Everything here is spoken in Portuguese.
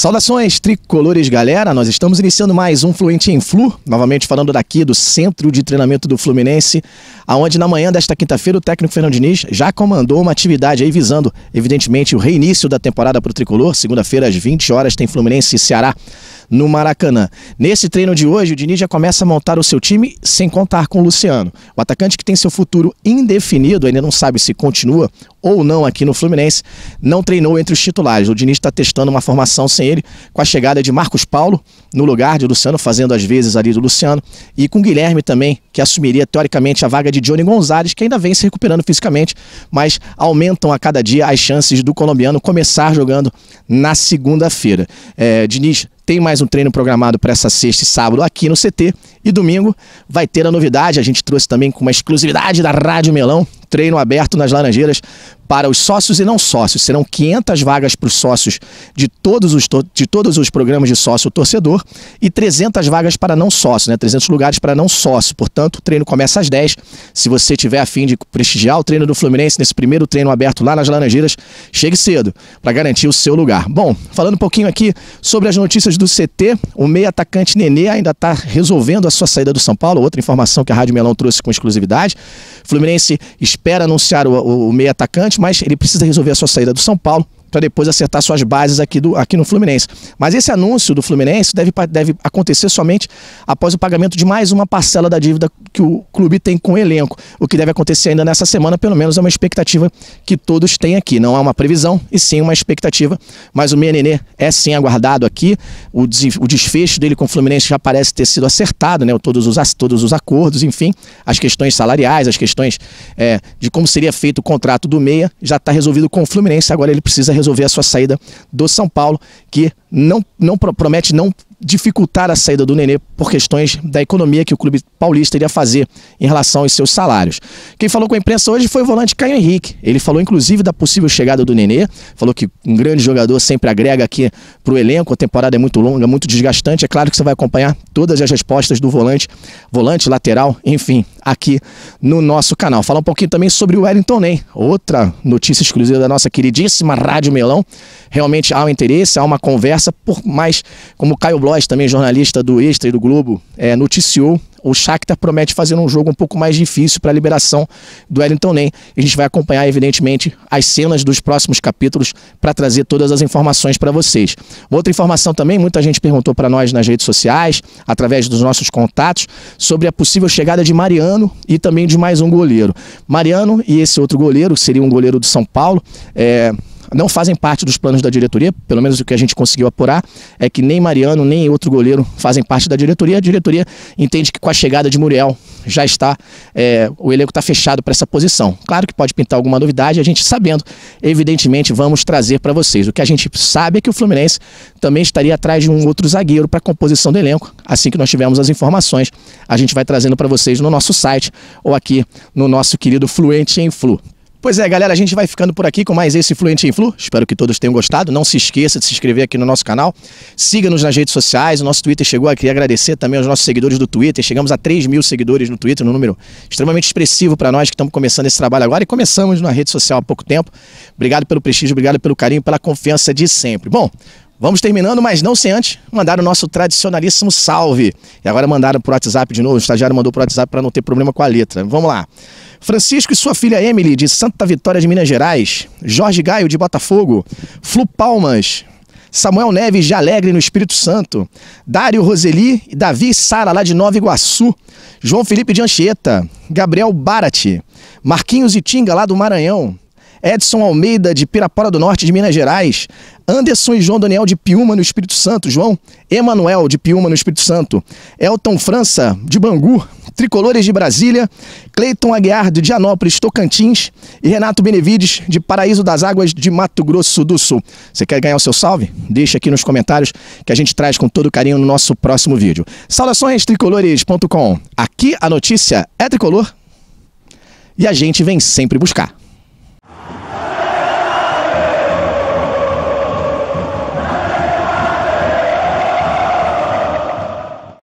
Saudações, tricolores, galera! Nós estamos iniciando mais um Fluente em Flu, novamente falando daqui do Centro de Treinamento do Fluminense, aonde na manhã desta quinta-feira o técnico Fernando Diniz já comandou uma atividade aí visando, evidentemente, o reinício da temporada para o tricolor. Segunda-feira, às 20 horas, tem Fluminense e Ceará no Maracanã. Nesse treino de hoje, o Diniz já começa a montar o seu time sem contar com o Luciano. O atacante que tem seu futuro indefinido, ainda não sabe se continua ou não aqui no Fluminense, não treinou entre os titulares. O Diniz está testando uma formação sem ele, com a chegada de Marcos Paulo no lugar de Luciano, fazendo às vezes ali do Luciano, e com Guilherme também, que assumiria teoricamente a vaga de Johnny Gonzalez, que ainda vem se recuperando fisicamente, mas aumentam a cada dia as chances do colombiano começar jogando na segunda-feira. Diniz tem mais um treino programado para essa sexta e sábado aqui no CT. E domingo vai ter a novidade, a gente trouxe também com uma exclusividade da Rádio Melão, treino aberto nas Laranjeiras para os sócios e não sócios. Serão 500 vagas para os sócios de todos os programas de sócio torcedor e 300 vagas para não sócio, né? 300 lugares para não sócio. Portanto, o treino começa às 10. Se você tiver a fim de prestigiar o treino do Fluminense nesse primeiro treino aberto lá nas Laranjeiras, chegue cedo para garantir o seu lugar. Bom, falando um pouquinho aqui sobre as notícias do CT, o meio-atacante Nenê ainda está resolvendo a sua saída do São Paulo, outra informação que a Rádio Melão trouxe com exclusividade. O Fluminense espera anunciar o meio atacante, mas ele precisa resolver a sua saída do São Paulo para depois acertar suas bases aqui no Fluminense. Mas esse anúncio do Fluminense deve acontecer somente após o pagamento de mais uma parcela da dívida que o clube tem com o elenco, o que deve acontecer ainda nessa semana, pelo menos é uma expectativa que todos têm aqui. Não há uma previsão, e sim uma expectativa, mas o Nenê é sim aguardado aqui. O desfecho dele com o Fluminense já parece ter sido acertado, né? Todos os acordos, enfim, as questões salariais, as questões de como seria feito o contrato do meia, já está resolvido com o Fluminense. Agora ele precisa resolver a sua saída do São Paulo, que promete não dificultar a saída do Nenê por questões da economia que o clube paulista iria fazer em relação aos seus salários. Quem falou com a imprensa hoje foi o volante Caio Henrique. Ele falou inclusive da possível chegada do Nenê, falou que um grande jogador sempre agrega aqui para o elenco, a temporada é muito longa, muito desgastante. É claro que você vai acompanhar todas as respostas do volante, lateral, enfim, aqui no nosso canal. Falar um pouquinho também sobre o Wellington Nem, outra notícia exclusiva da nossa queridíssima Rádio Melão. Realmente há um interesse, há uma conversa, por mais como o Caio Blois, também jornalista do Extra e do Globo, noticiou, o Shakhtar promete fazer um jogo um pouco mais difícil para a liberação do Wellington Nem. A gente vai acompanhar, evidentemente, as cenas dos próximos capítulos para trazer todas as informações para vocês. Outra informação também, muita gente perguntou para nós nas redes sociais, através dos nossos contatos, sobre a possível chegada de Mariano e também de mais um goleiro. Mariano e esse outro goleiro, que seria um goleiro do São Paulo, não fazem parte dos planos da diretoria, pelo menos o que a gente conseguiu apurar é que nem Mariano nem outro goleiro fazem parte da diretoria. A diretoria entende que com a chegada de Muriel já está, o elenco está fechado para essa posição. Claro que pode pintar alguma novidade, a gente sabendo, evidentemente vamos trazer para vocês. O que a gente sabe é que o Fluminense também estaria atrás de um outro zagueiro para a composição do elenco. Assim que nós tivermos as informações, a gente vai trazendo para vocês no nosso site ou aqui no nosso querido Fluente em Flu. Pois é, galera, a gente vai ficando por aqui com mais esse Fluente em Flu. Espero que todos tenham gostado. Não se esqueça de se inscrever aqui no nosso canal. Siga-nos nas redes sociais. O nosso Twitter chegou aqui. Agradecer também aos nossos seguidores do Twitter. Chegamos a 3 mil seguidores no Twitter, um número extremamente expressivo para nós que estamos começando esse trabalho agora e começamos na rede social há pouco tempo. Obrigado pelo prestígio, obrigado pelo carinho, pela confiança de sempre. Bom, vamos terminando, mas não sem antes mandar o nosso tradicionalíssimo salve. E agora mandaram por WhatsApp de novo, o estagiário mandou por WhatsApp para não ter problema com a letra. Vamos lá. Francisco e sua filha Emily, de Santa Vitória de Minas Gerais. Jorge Gaio, de Botafogo. Flu Palmas. Samuel Neves, de Alegre, no Espírito Santo. Dário Roseli e Davi Sara, lá de Nova Iguaçu. João Felipe de Anchieta. Gabriel Barati. Marquinhos e Tinga, lá do Maranhão. Edson Almeida, de Pirapora do Norte, de Minas Gerais. Anderson e João Daniel, de Piúma, no Espírito Santo. João Emanuel, de Piúma, no Espírito Santo. Elton França, de Bangu. Tricolores de Brasília. Cleiton Aguiar, de Dianópolis, Tocantins. E Renato Benevides, de Paraíso das Águas, de Mato Grosso do Sul. Você quer ganhar o seu salve? Deixa aqui nos comentários que a gente traz com todo carinho no nosso próximo vídeo. Saudações, tricolores.com. Aqui a notícia é tricolor e a gente vem sempre buscar.